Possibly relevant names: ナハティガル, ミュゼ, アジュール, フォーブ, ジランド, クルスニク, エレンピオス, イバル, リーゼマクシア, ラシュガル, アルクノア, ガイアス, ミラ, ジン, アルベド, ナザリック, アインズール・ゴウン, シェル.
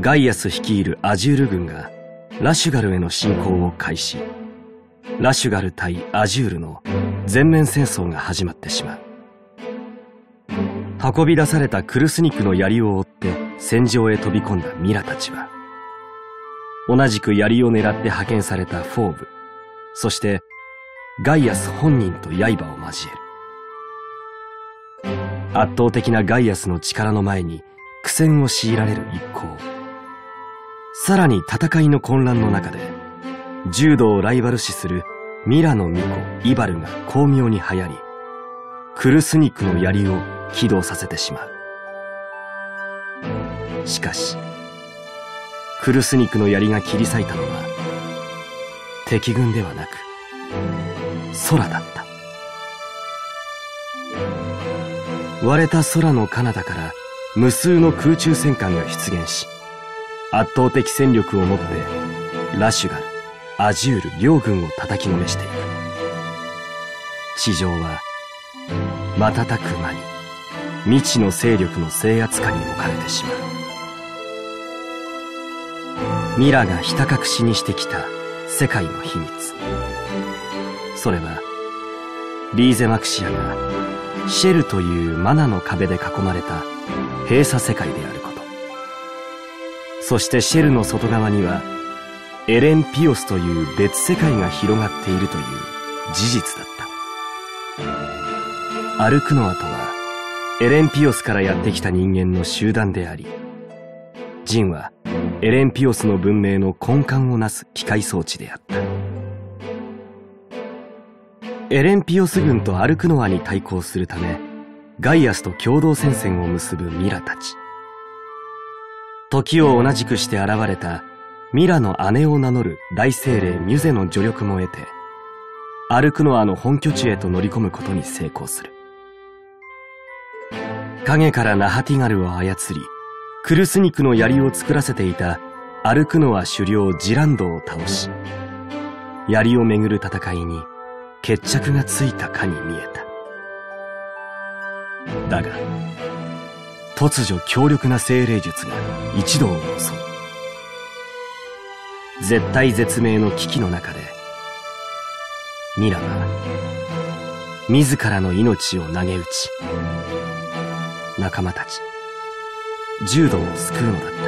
ガイアス率いるアジュール軍がラシュガルへの侵攻を開始。ラシュガル対アジュールの全面戦争が始まってしまう。運び出されたクルスニクの槍を追って戦場へ飛び込んだミラたちは、同じく槍を狙って派遣されたフォーブ、そしてガイアス本人と刃を交える。圧倒的なガイアスの力の前に苦戦を強いられる一行。さらに戦いの混乱の中で、柔道をライバル視するミラの巫女イバルが巧妙に流行り、クルスニクの槍を起動させてしまう。しかし、クルスニクの槍が切り裂いたのは、敵軍ではなく、空だった。割れた空の彼方から無数の空中戦艦が出現し、圧倒的戦力をもってラシュガル、アジュール両軍を叩きのめしていく。地上は瞬く間に未知の勢力の制圧下に置かれてしまう。ミラがひた隠しにしてきた世界の秘密。それはリーゼマクシアがシェルというマナの壁で囲まれた閉鎖世界であること。そしてシェルの外側にはエレンピオスという別世界が広がっているという事実だった。アルクノアとはエレンピオスからやってきた人間の集団であり、ジンはエレンピオスの文明の根幹をなす機械装置であった。エレンピオス軍とアルクノアに対抗するため、ガイアスと共同戦線を結ぶミラたち。時を同じくして現れたミラの姉を名乗る大精霊ミュゼの助力も得て、アルクノアの本拠地へと乗り込むことに成功する。影からナハティガルを操り、クルスニクの槍を作らせていたアルクノア首領ジランドを倒し、槍をめぐる戦いに、決着がついたかに見えた。だが、突如強力な精霊術が一同を襲う。絶体絶命の危機の中で、ミラは、自らの命を投げ打ち、仲間たち、柔道を救うのだった。